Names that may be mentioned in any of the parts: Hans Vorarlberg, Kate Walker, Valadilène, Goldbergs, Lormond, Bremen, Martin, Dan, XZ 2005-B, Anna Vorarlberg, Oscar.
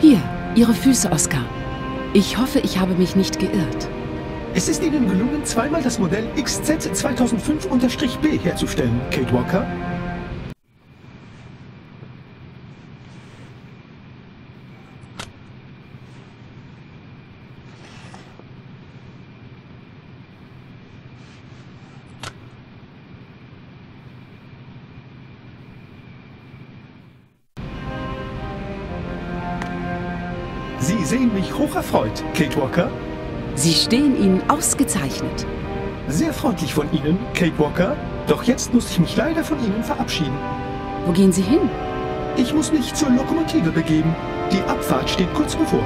Hier, Ihre Füße, Oscar. Ich hoffe, ich habe mich nicht geirrt. Es ist Ihnen gelungen, zweimal das Modell XZ 2005-B herzustellen, Kate Walker. Sie sehen mich hocherfreut, Kate Walker. Sie stehen Ihnen ausgezeichnet. Sehr freundlich von Ihnen, Kate Walker. Doch jetzt muss ich mich leider von Ihnen verabschieden. Wo gehen Sie hin? Ich muss mich zur Lokomotive begeben. Die Abfahrt steht kurz bevor.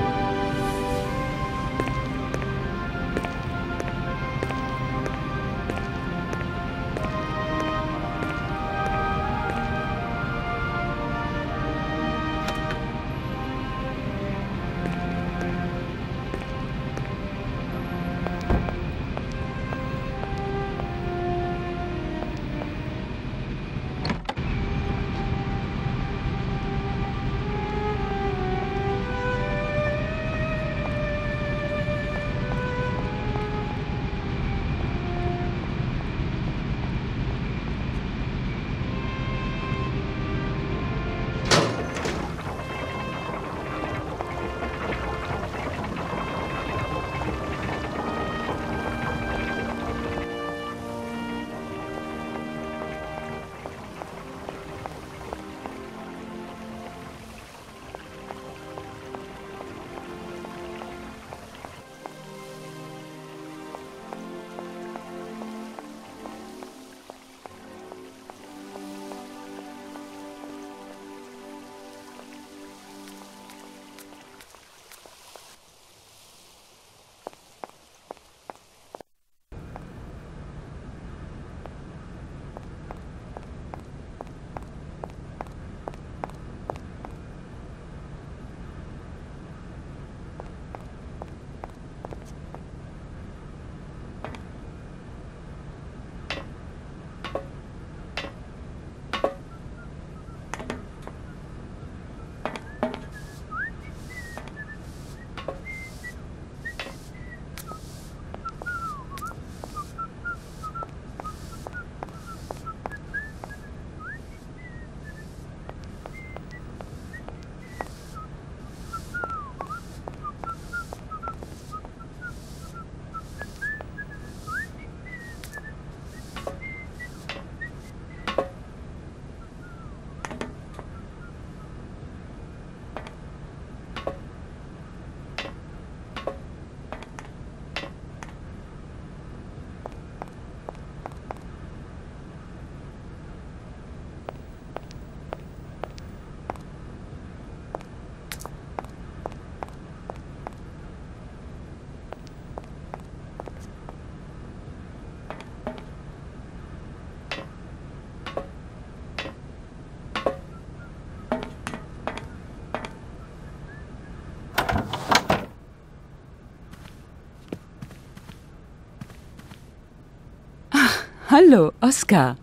Hallo, Oscar.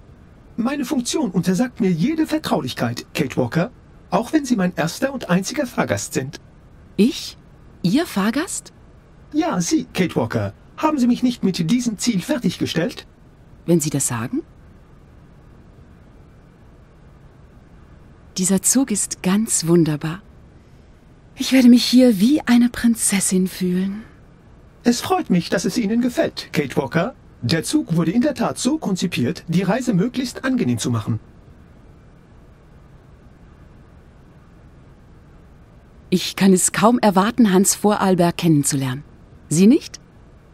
Meine Funktion untersagt mir jede Vertraulichkeit, Kate Walker, auch wenn Sie mein erster und einziger Fahrgast sind. Ich? Ihr Fahrgast? Ja, Sie, Kate Walker. Haben Sie mich nicht mit diesem Ziel fertiggestellt? Wenn Sie das sagen? Dieser Zug ist ganz wunderbar. Ich werde mich hier wie eine Prinzessin fühlen. Es freut mich, dass es Ihnen gefällt, Kate Walker. Der Zug wurde in der Tat so konzipiert, die Reise möglichst angenehm zu machen. Ich kann es kaum erwarten, Hans Vorarlberg kennenzulernen. Sie nicht?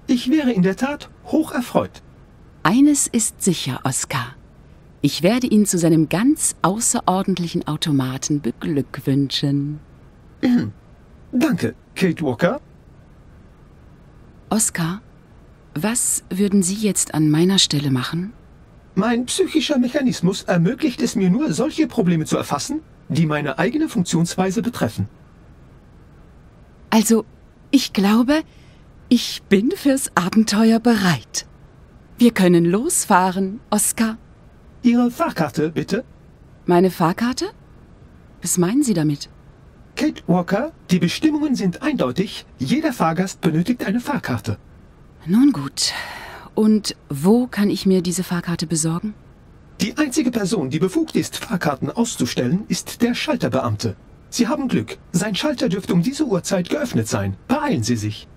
Ich wäre in der Tat hoch erfreut. Eines ist sicher, Oscar. Ich werde ihn zu seinem ganz außerordentlichen Automaten beglückwünschen. Danke, Kate Walker. Oscar? Was würden Sie jetzt an meiner Stelle machen? Mein psychischer Mechanismus ermöglicht es mir nur, solche Probleme zu erfassen, die meine eigene Funktionsweise betreffen. Also, ich glaube, ich bin fürs Abenteuer bereit. Wir können losfahren, Oscar. Ihre Fahrkarte, bitte. Meine Fahrkarte? Was meinen Sie damit? Kate Walker, die Bestimmungen sind eindeutig. Jeder Fahrgast benötigt eine Fahrkarte. Nun gut. Und wo kann ich mir diese Fahrkarte besorgen? Die einzige Person, die befugt ist, Fahrkarten auszustellen, ist der Schalterbeamte. Sie haben Glück. Sein Schalter dürfte um diese Uhrzeit geöffnet sein. Beeilen Sie sich.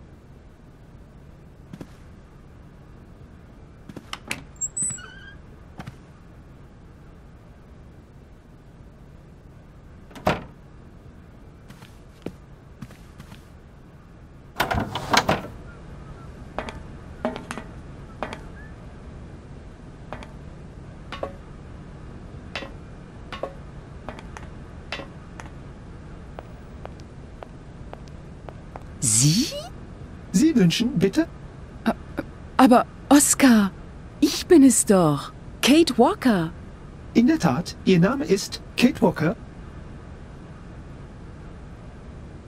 Sie? Sie wünschen, bitte? Aber, Oscar, ich bin es doch. Kate Walker. In der Tat, Ihr Name ist Kate Walker.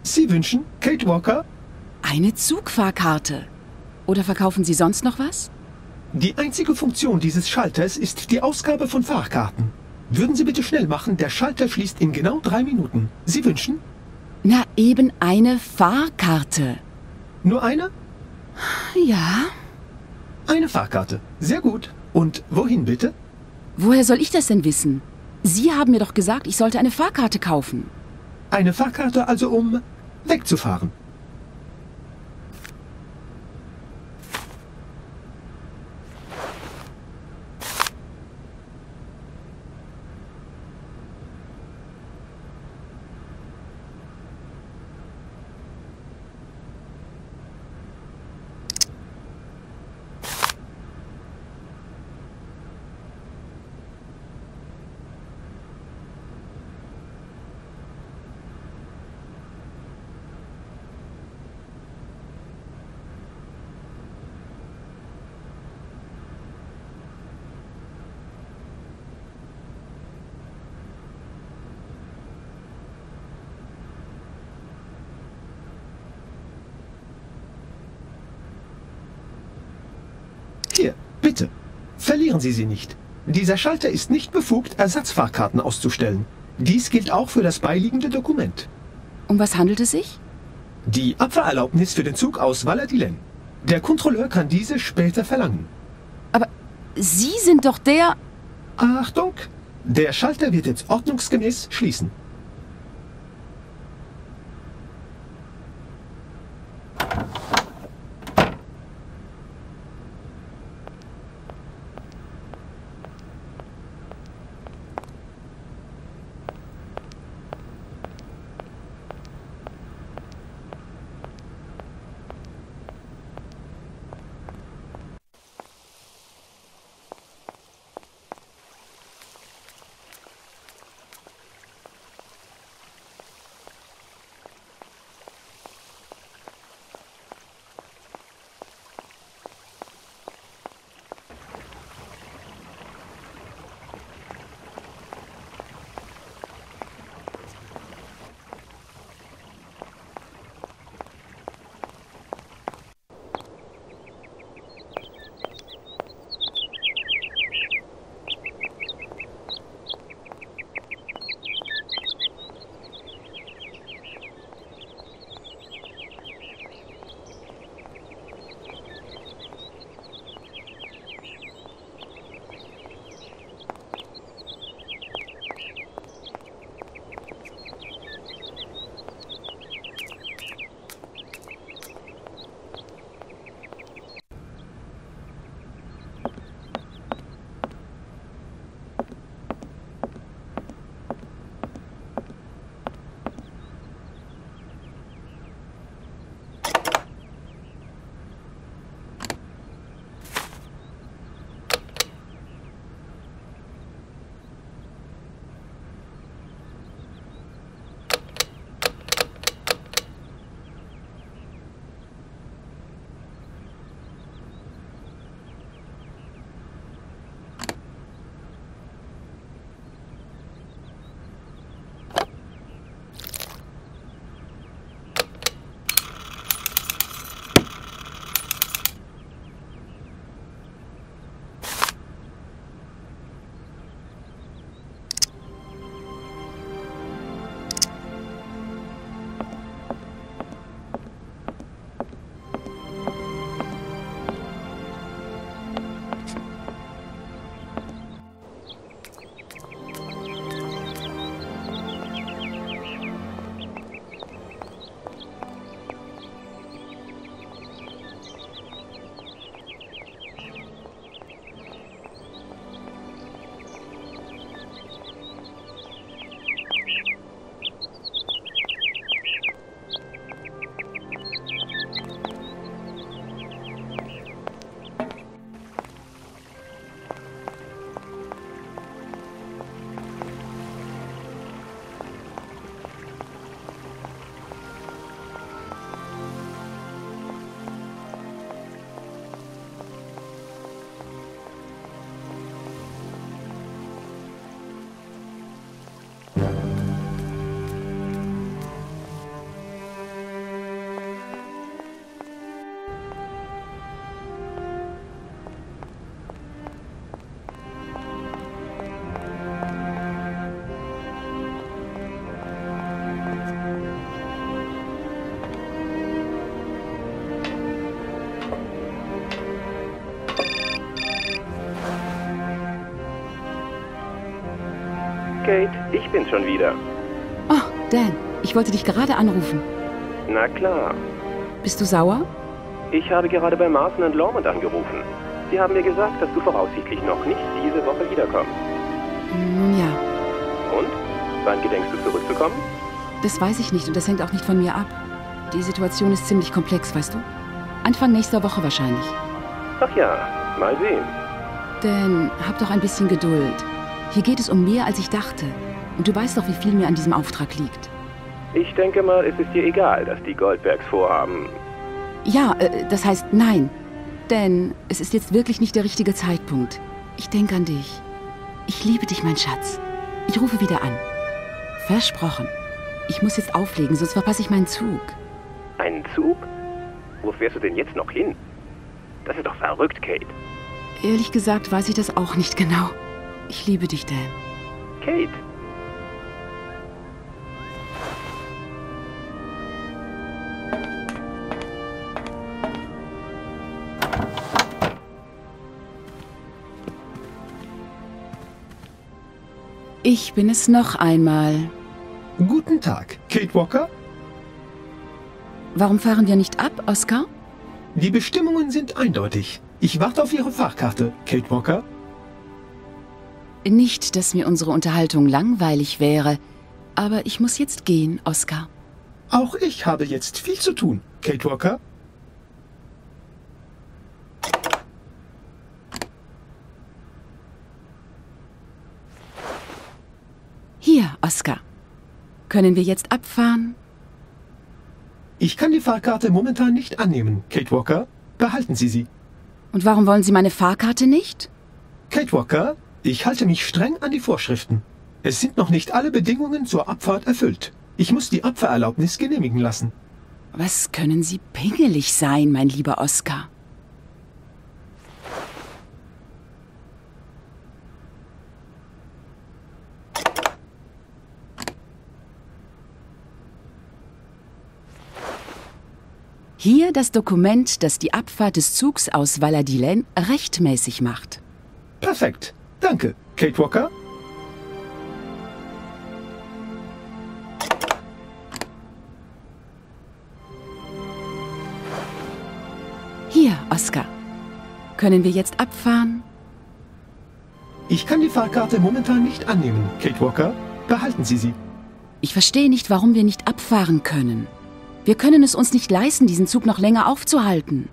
Sie wünschen, Kate Walker? Eine Zugfahrkarte. Oder verkaufen Sie sonst noch was? Die einzige Funktion dieses Schalters ist die Ausgabe von Fahrkarten. Würden Sie bitte schnell machen, der Schalter schließt in genau 3 Minuten. Sie wünschen? Na, eben eine Fahrkarte. Nur eine? Ja. Eine Fahrkarte. Sehr gut. Und wohin bitte? Woher soll ich das denn wissen? Sie haben mir doch gesagt, ich sollte eine Fahrkarte kaufen. Eine Fahrkarte also, um wegzufahren. Hier, bitte. Verlieren Sie sie nicht. Dieser Schalter ist nicht befugt, Ersatzfahrkarten auszustellen. Dies gilt auch für das beiliegende Dokument. Um was handelt es sich? Die Abfahrerlaubnis für den Zug aus Valadilène. Der Kontrolleur kann diese später verlangen. Aber Sie sind doch der... Achtung! Der Schalter wird jetzt ordnungsgemäß schließen. Kate, ich bin schon wieder. Oh, Dan, ich wollte dich gerade anrufen. Na klar. Bist du sauer? Ich habe gerade bei Martin und Lormond angerufen. Sie haben mir gesagt, dass du voraussichtlich noch nicht diese Woche wiederkommst. Ja. Und? Wann gedenkst du zurückzukommen? Das weiß ich nicht und das hängt auch nicht von mir ab. Die Situation ist ziemlich komplex, weißt du? Anfang nächster Woche wahrscheinlich. Ach ja, mal sehen. Denn hab doch ein bisschen Geduld. Hier geht es um mehr, als ich dachte. Und du weißt doch, wie viel mir an diesem Auftrag liegt. Ich denke mal, es ist dir egal, dass die Goldbergs vorhaben. Ja, das heißt nein. Denn es ist jetzt wirklich nicht der richtige Zeitpunkt. Ich denke an dich. Ich liebe dich, mein Schatz. Ich rufe wieder an. Versprochen. Ich muss jetzt auflegen, sonst verpasse ich meinen Zug. Einen Zug? Wo fährst du denn jetzt noch hin? Das ist doch verrückt, Kate. Ehrlich gesagt weiß ich das auch nicht genau. Ich liebe dich, Dan. Kate. Ich bin es noch einmal. Guten Tag, Kate Walker. Warum fahren wir nicht ab, Oscar? Die Bestimmungen sind eindeutig. Ich warte auf Ihre Fahrkarte, Kate Walker. Nicht, dass mir unsere Unterhaltung langweilig wäre, aber ich muss jetzt gehen, Oscar. Auch ich habe jetzt viel zu tun, Kate Walker. Hier, Oscar. Können wir jetzt abfahren? Ich kann die Fahrkarte momentan nicht annehmen, Kate Walker. Behalten Sie sie. Und warum wollen Sie meine Fahrkarte nicht? Kate Walker, ich halte mich streng an die Vorschriften. Es sind noch nicht alle Bedingungen zur Abfahrt erfüllt. Ich muss die Abfahrerlaubnis genehmigen lassen. Was können Sie pingelig sein, mein lieber Oscar? Hier das Dokument, das die Abfahrt des Zugs aus Valadilène rechtmäßig macht. Perfekt. Danke, Kate Walker. Hier, Oscar. Können wir jetzt abfahren? Ich kann die Fahrkarte momentan nicht annehmen, Kate Walker. Behalten Sie sie. Ich verstehe nicht, warum wir nicht abfahren können. Wir können es uns nicht leisten, diesen Zug noch länger aufzuhalten.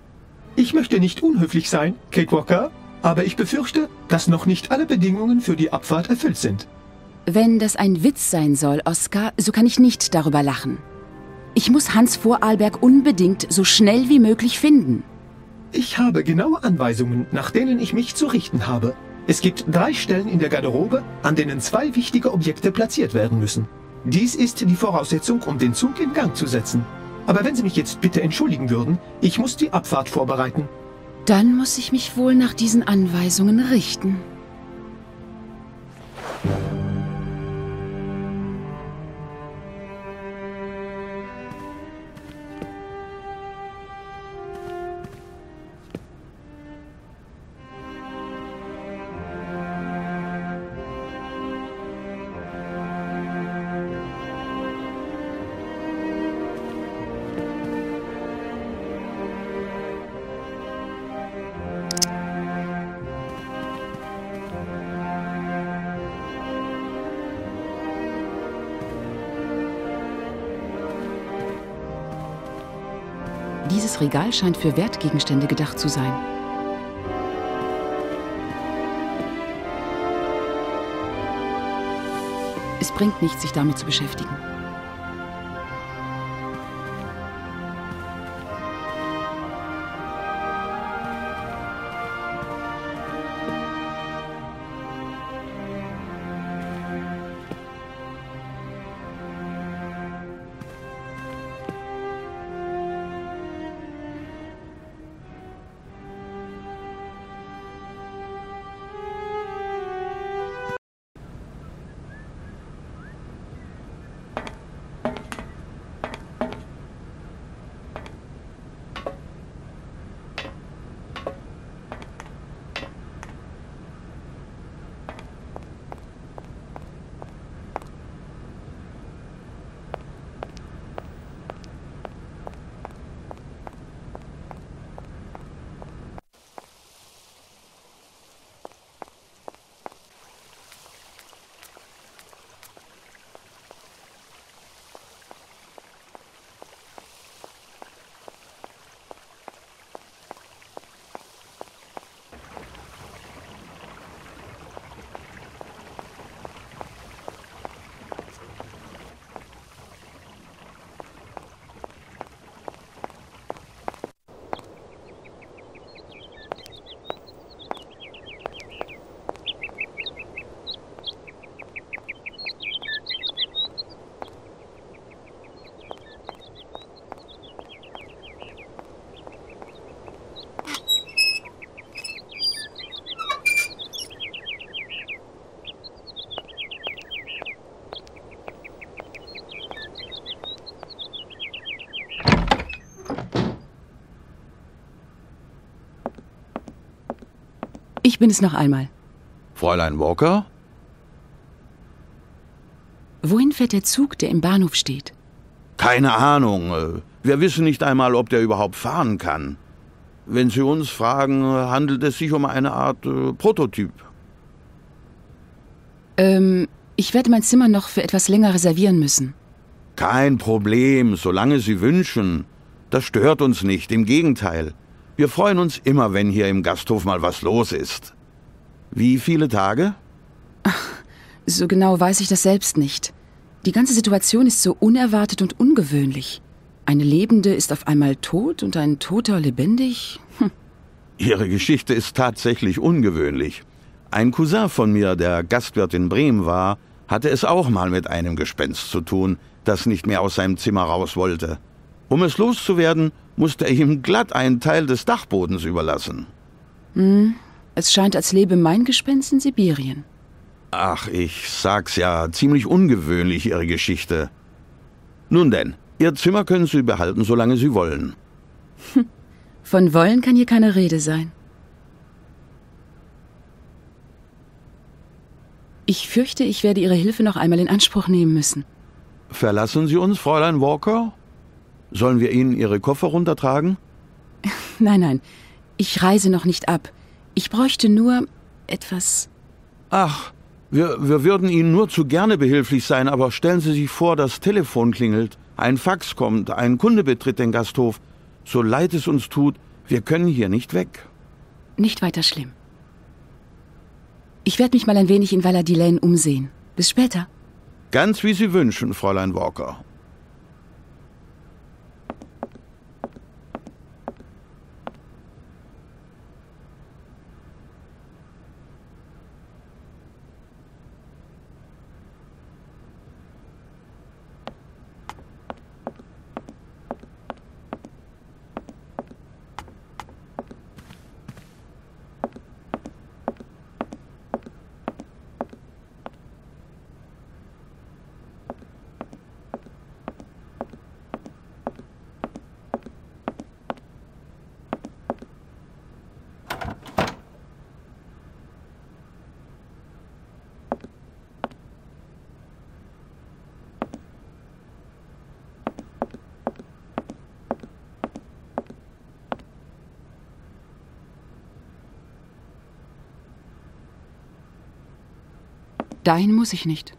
Ich möchte nicht unhöflich sein, Kate Walker, aber ich befürchte, dass noch nicht alle Bedingungen für die Abfahrt erfüllt sind. Wenn das ein Witz sein soll, Oscar, so kann ich nicht darüber lachen. Ich muss Hans Vorarlberg unbedingt so schnell wie möglich finden. Ich habe genaue Anweisungen, nach denen ich mich zu richten habe. Es gibt 3 Stellen in der Garderobe, an denen 2 wichtige Objekte platziert werden müssen. Dies ist die Voraussetzung, um den Zug in Gang zu setzen. Aber wenn Sie mich jetzt bitte entschuldigen würden, ich muss die Abfahrt vorbereiten. Dann muss ich mich wohl nach diesen Anweisungen richten. Dieses Regal scheint für Wertgegenstände gedacht zu sein. Es bringt nichts, sich damit zu beschäftigen. Ich bin es noch einmal. Fräulein Walker? Wohin fährt der Zug, der im Bahnhof steht? Keine Ahnung. Wir wissen nicht einmal, ob der überhaupt fahren kann. Wenn Sie uns fragen, handelt es sich um eine Art Prototyp. Ich werde mein Zimmer noch für etwas länger reservieren müssen. Kein Problem, solange Sie wünschen. Das stört uns nicht, im Gegenteil. Wir freuen uns immer, wenn hier im Gasthof mal was los ist. Wie viele Tage? Ach, so genau weiß ich das selbst nicht. Die ganze Situation ist so unerwartet und ungewöhnlich. Eine Lebende ist auf einmal tot und ein Toter lebendig. Hm. Ihre Geschichte ist tatsächlich ungewöhnlich. Ein Cousin von mir, der Gastwirt in Bremen war, hatte es auch mal mit einem Gespenst zu tun, das nicht mehr aus seinem Zimmer raus wollte. Um es loszuwerden, musste er ihm glatt einen Teil des Dachbodens überlassen. Hm, es scheint, als lebe mein Gespenst in Sibirien. Ach, ich sag's ja, ziemlich ungewöhnlich, Ihre Geschichte. Nun denn, Ihr Zimmer können Sie behalten, solange Sie wollen. Hm, von wollen kann hier keine Rede sein. Ich fürchte, ich werde Ihre Hilfe noch einmal in Anspruch nehmen müssen. Verlassen Sie uns, Fräulein Walker? Sollen wir Ihnen Ihre Koffer runtertragen? Nein, nein, ich reise noch nicht ab. Ich bräuchte nur etwas... Ach, wir würden Ihnen nur zu gerne behilflich sein, aber stellen Sie sich vor, das Telefon klingelt, ein Fax kommt, ein Kunde betritt den Gasthof. So leid es uns tut, wir können hier nicht weg. Nicht weiter schlimm. Ich werde mich mal ein wenig in Valadilène umsehen. Bis später. Ganz wie Sie wünschen, Fräulein Walker. Dahin muss ich nicht.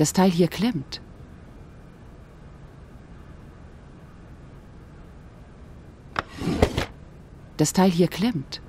Das Teil hier klemmt. Das Teil hier klemmt.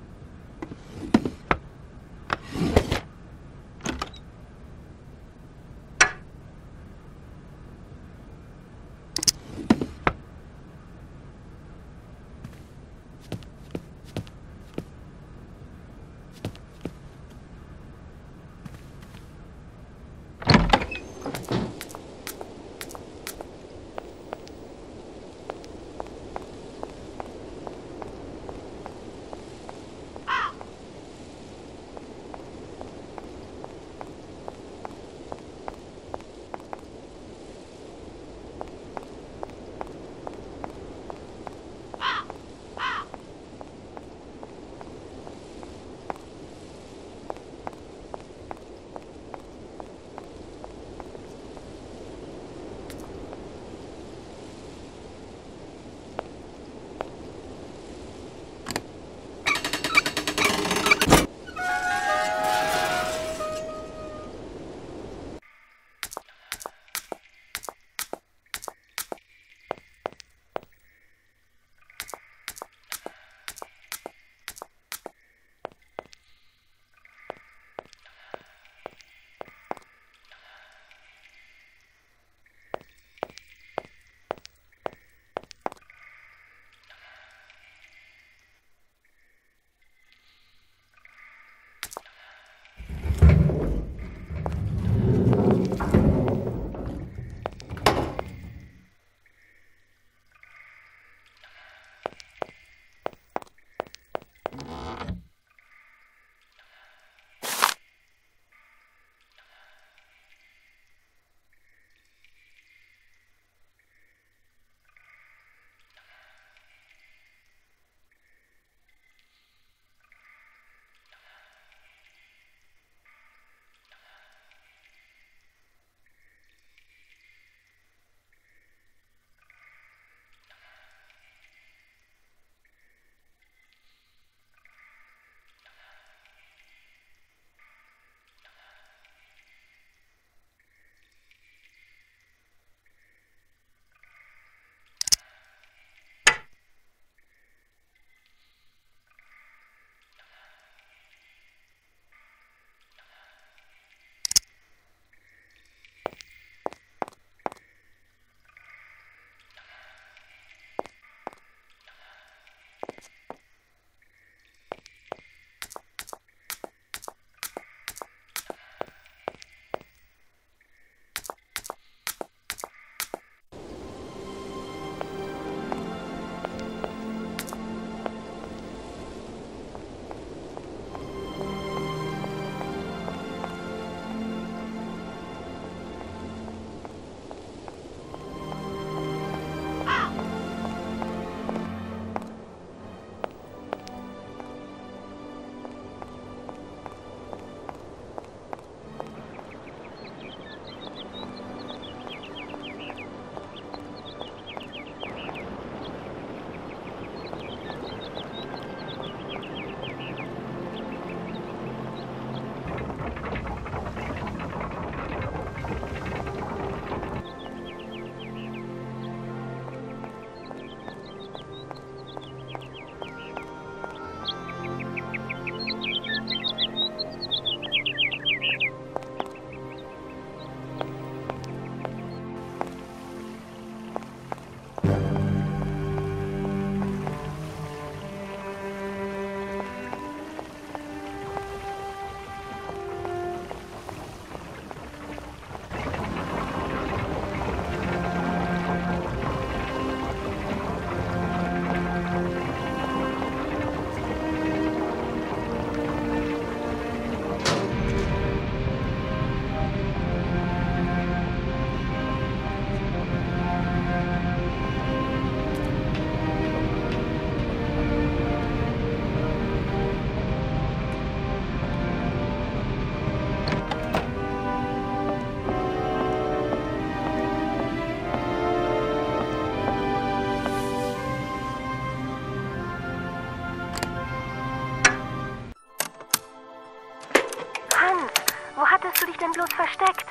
Wo hattest du dich denn bloß versteckt?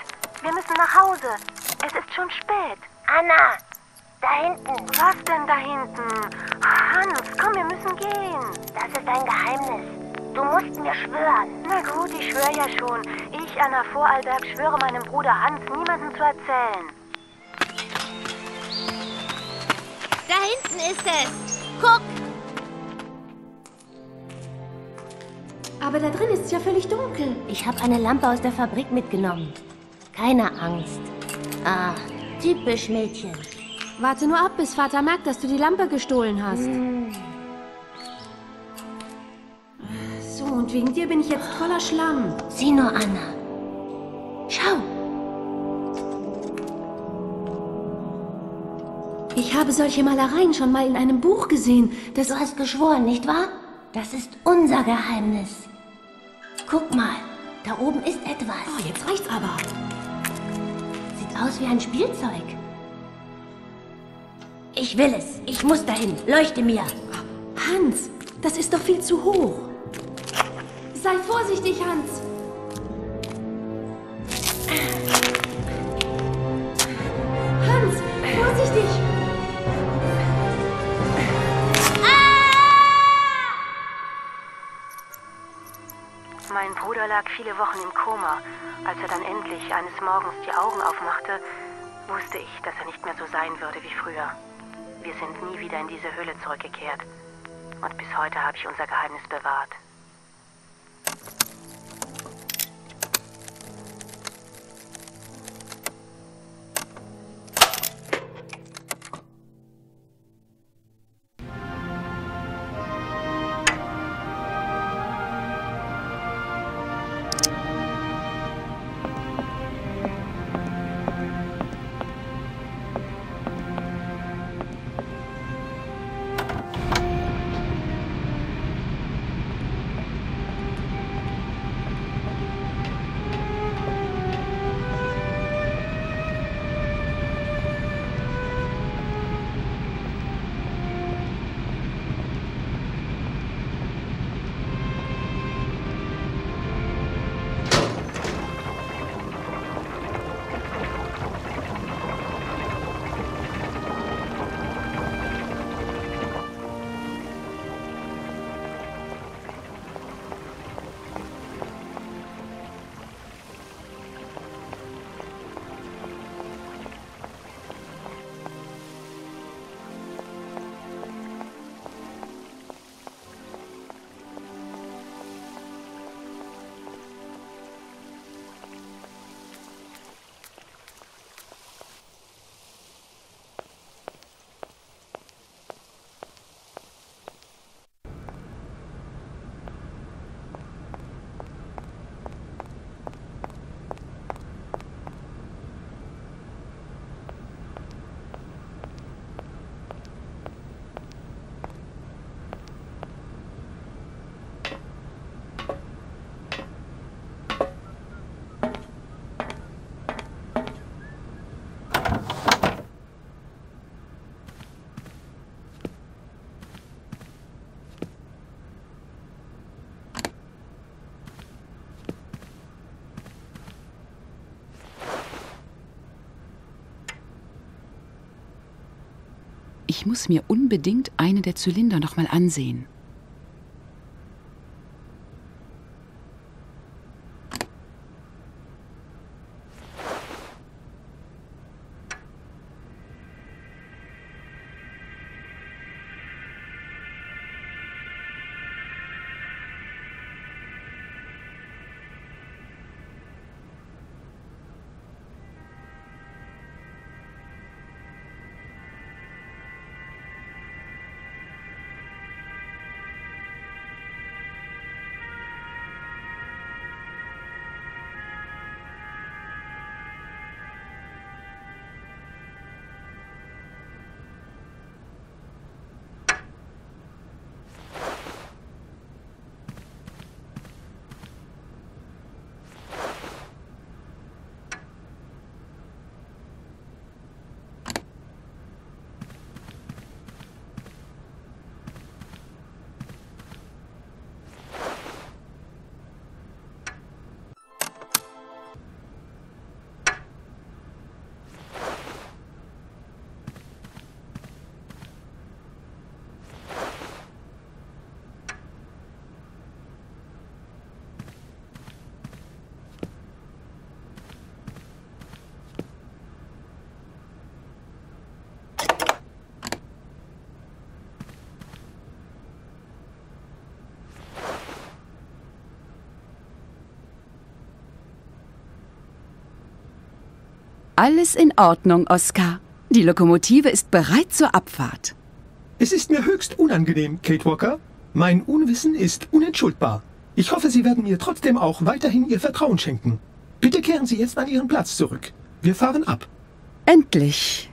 Wir müssen nach Hause. Es ist schon spät. Anna, da hinten. Was denn da hinten? Hans, komm, wir müssen gehen. Das ist ein Geheimnis. Du musst mir schwören. Na gut, ich schwöre ja schon. Ich, Anna Vorarlberg, schwöre meinem Bruder Hans, niemandem zu erzählen. Da hinten ist es. Guck! Aber da drin ist es ja völlig dunkel. Ich habe eine Lampe aus der Fabrik mitgenommen. Keine Angst. Ach, typisch Mädchen. Warte nur ab, bis Vater merkt, dass du die Lampe gestohlen hast. Hm. So, und wegen dir bin ich jetzt voller Schlamm. Sieh nur, Anna. Schau. Ich habe solche Malereien schon mal in einem Buch gesehen. Das du hast geschworen, nicht wahr? Das ist unser Geheimnis. Guck mal, da oben ist etwas. Oh, jetzt reicht's aber. Sieht aus wie ein Spielzeug. Ich will es. Ich muss dahin. Leuchte mir. Hans, das ist doch viel zu hoch. Sei vorsichtig, Hans. Hans, vorsichtig. Mein Bruder lag viele Wochen im Koma. Als er dann endlich eines Morgens die Augen aufmachte, wusste ich, dass er nicht mehr so sein würde wie früher. Wir sind nie wieder in diese Höhle zurückgekehrt. Und bis heute habe ich unser Geheimnis bewahrt. Ich muss mir unbedingt eine der Zylinder nochmal ansehen. Alles in Ordnung, Oscar. Die Lokomotive ist bereit zur Abfahrt. Es ist mir höchst unangenehm, Kate Walker. Mein Unwissen ist unentschuldbar. Ich hoffe, Sie werden mir trotzdem auch weiterhin Ihr Vertrauen schenken. Bitte kehren Sie jetzt an Ihren Platz zurück. Wir fahren ab. Endlich.